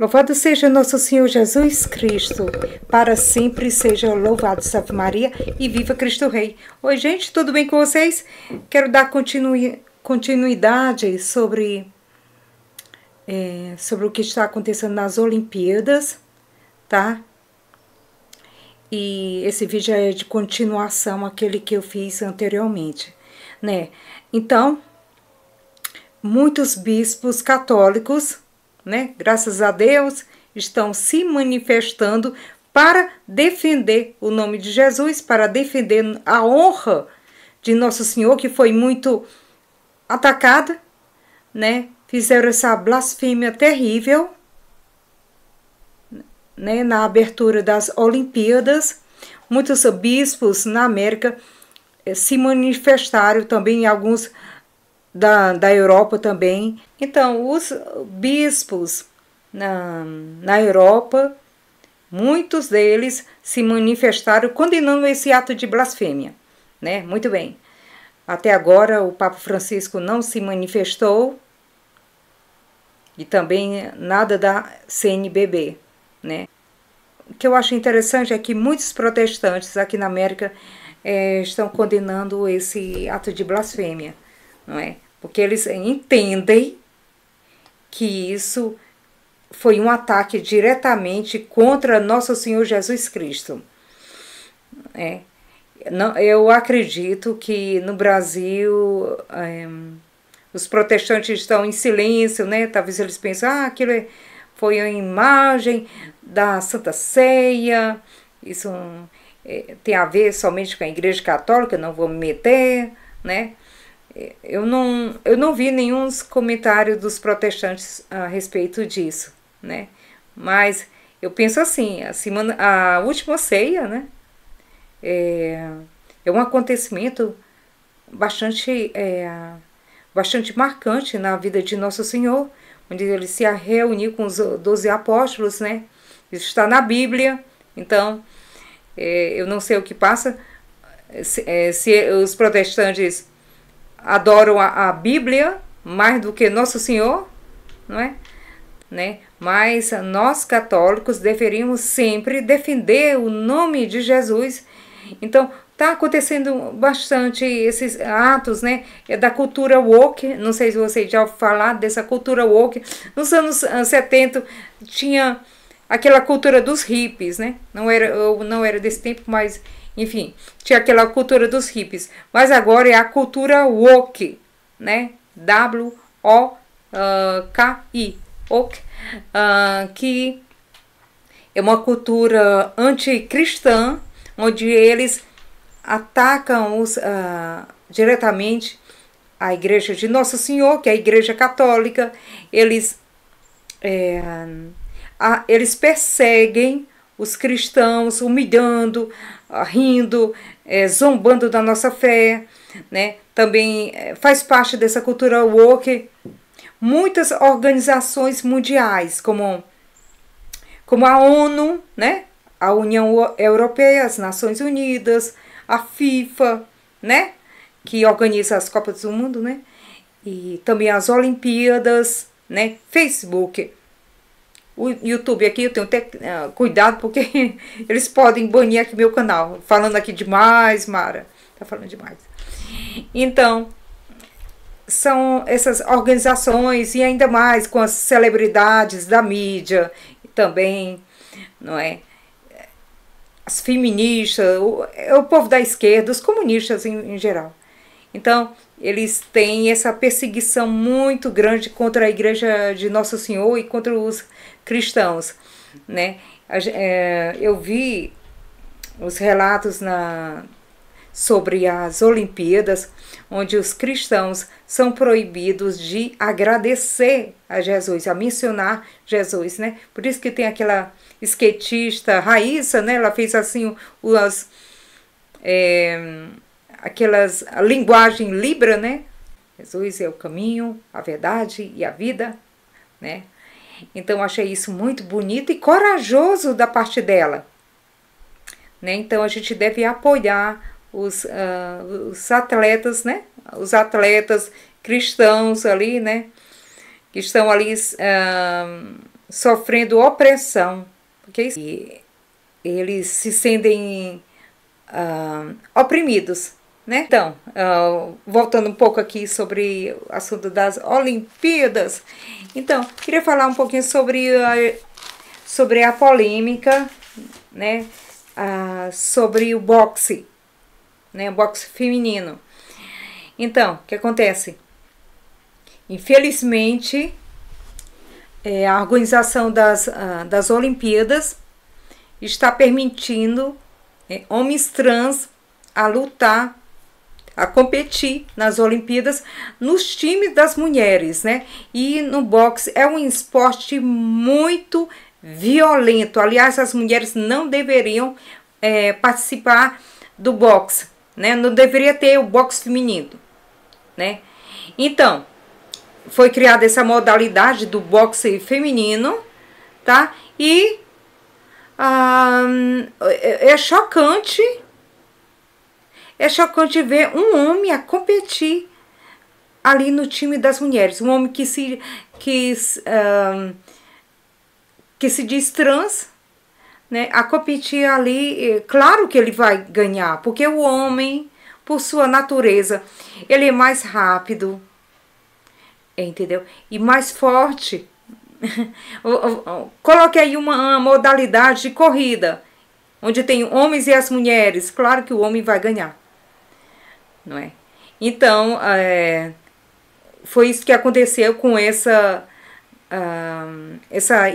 Louvado seja Nosso Senhor Jesus Cristo, para sempre seja louvado. Salve Maria e viva Cristo Rei. Oi gente, tudo bem com vocês? Quero dar continuidade sobre o que está acontecendo nas Olimpíadas, tá? E esse vídeo é de continuação aquele que eu fiz anteriormente, né? Então, muitos bispos católicos, né, graças a Deus, estão se manifestando para defender o nome de Jesus, para defender a honra de Nosso Senhor, que foi muito atacada, né? Fizeram essa blasfêmia terrível, né, na abertura das Olimpíadas. Muitos bispos na América se manifestaram também, alguns da Europa também. Então, os bispos na Europa, muitos deles se manifestaram condenando esse ato de blasfêmia, né? Muito bem. Até agora, o Papa Francisco não se manifestou, e também nada da CNBB, né? O que eu acho interessante é que muitos protestantes aqui na América estão condenando esse ato de blasfêmia, não é? Porque eles entendem que isso foi um ataque diretamente contra Nosso Senhor Jesus Cristo. É. Não, eu acredito que no Brasil os protestantes estão em silêncio, né? Talvez eles pensem, ah, aquilo foi a imagem da Santa Ceia, isso tem a ver somente com a Igreja Católica, não vou me meter, né? Eu não vi nenhum comentário dos protestantes a respeito disso, né? Mas eu penso assim, a última ceia, né, é um acontecimento bastante, bastante marcante na vida de Nosso Senhor, onde ele se reuniu com os 12 apóstolos, né? Isso está na Bíblia. Então, eu não sei o que passa, se os protestantes adoram a Bíblia mais do que Nosso Senhor, não é? Né? Mas nós católicos deveríamos sempre defender o nome de Jesus. Então, está acontecendo bastante esses atos, né? É da cultura woke, não sei se vocês já ouviram falar dessa cultura woke. Nos anos 70 tinha aquela cultura dos hippies, né? Eu não era desse tempo, mas enfim, tinha aquela cultura dos hippies. Mas agora é a cultura woke, né? W-O-K-I, woke, que é uma cultura anticristã, onde eles atacam diretamente a Igreja de Nosso Senhor, que é a Igreja Católica. Eles perseguem os cristãos, humilhando, rindo, zombando da nossa fé, né? Também faz parte dessa cultura woke muitas organizações mundiais, como a ONU, né? A União Europeia, as Nações Unidas, a FIFA, né, que organiza as Copas do Mundo, né, e também as Olimpíadas, né, Facebook, o YouTube. Aqui eu tenho que ter cuidado, porque eles podem banir aqui meu canal, falando aqui demais, Mara, tá falando demais. Então, são essas organizações, e ainda mais com as celebridades da mídia também, não é? As feministas, o povo da esquerda, os comunistas em geral. Então, eles têm essa perseguição muito grande contra a Igreja de Nosso Senhor e contra os cristãos, né? Eu vi os relatos sobre as Olimpíadas, onde os cristãos são proibidos de agradecer a Jesus, a mencionar Jesus, né? Por isso que tem aquela skatista Raíssa, né? Ela fez assim a linguagem libra, né? Jesus é o caminho, a verdade e a vida, né? Então, achei isso muito bonito e corajoso da parte dela, né? Então, a gente deve apoiar os atletas, né? Os atletas cristãos ali, né? Que estão ali sofrendo opressão, porque eles se sentem oprimidos, né? Então, voltando um pouco aqui sobre o assunto das Olimpíadas, então, queria falar um pouquinho sobre a polêmica, né? Sobre o boxe, né? O boxe feminino. Então, o que acontece? Infelizmente, a organização das Olimpíadas está permitindo homens trans a lutar, a competir nas Olimpíadas, nos times das mulheres, né? E no boxe é um esporte muito violento. Aliás, as mulheres não deveriam participar do boxe, né? Não deveria ter o boxe feminino, né? Então, foi criada essa modalidade do boxe feminino, tá? E é chocante ver um homem a competir ali no time das mulheres, um homem que se diz trans, né, a competir ali. Claro que ele vai ganhar, porque o homem, por sua natureza, ele é mais rápido, entendeu? E mais forte. Coloquei aí uma modalidade de corrida, onde tem homens e as mulheres. Claro que o homem vai ganhar, não é? Então, foi isso que aconteceu com essa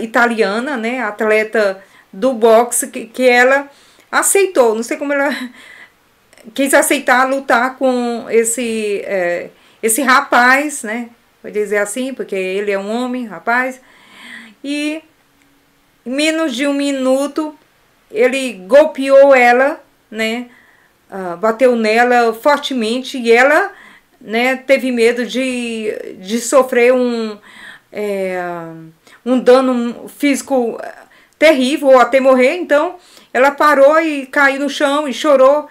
italiana, né? Atleta do boxe, que ela aceitou. Não sei como ela quis aceitar lutar com esse rapaz, né? Vou dizer assim, porque ele é um homem, rapaz. E em menos de um minuto, ele golpeou ela, né? Bateu nela fortemente, e ela, né, teve medo de sofrer um dano físico terrível, ou até morrer. Então, ela parou e caiu no chão e chorou,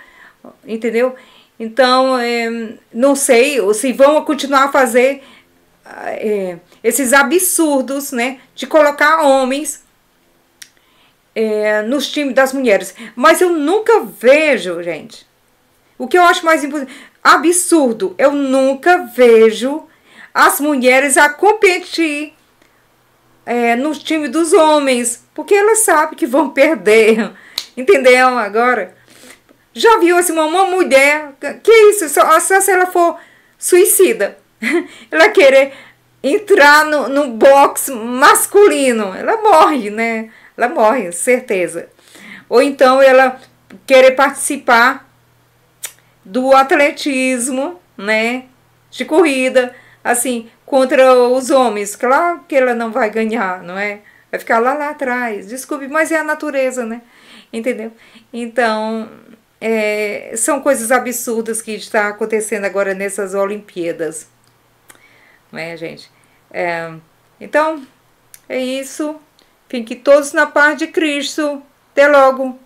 entendeu? Então, não sei se vão continuar a fazer esses absurdos, né, de colocar homens nos times das mulheres. Mas eu nunca vejo, gente, o que eu acho mais absurdo, eu nunca vejo as mulheres a competir nos times dos homens, porque elas sabem que vão perder, entendeu? Agora, já viu assim, uma mulher, que isso, só se ela for suicida, ela querer entrar no boxe masculino, ela morre, né? Ela morre, certeza. Ou então ela querer participar do atletismo, né? De corrida, assim, contra os homens. Claro que ela não vai ganhar, não é? Vai ficar lá atrás. Desculpe, mas é a natureza, né? Entendeu? Então, são coisas absurdas que está acontecendo agora nessas Olimpíadas, não é, gente? Então, é isso. Fiquem todos na paz de Cristo. Até logo.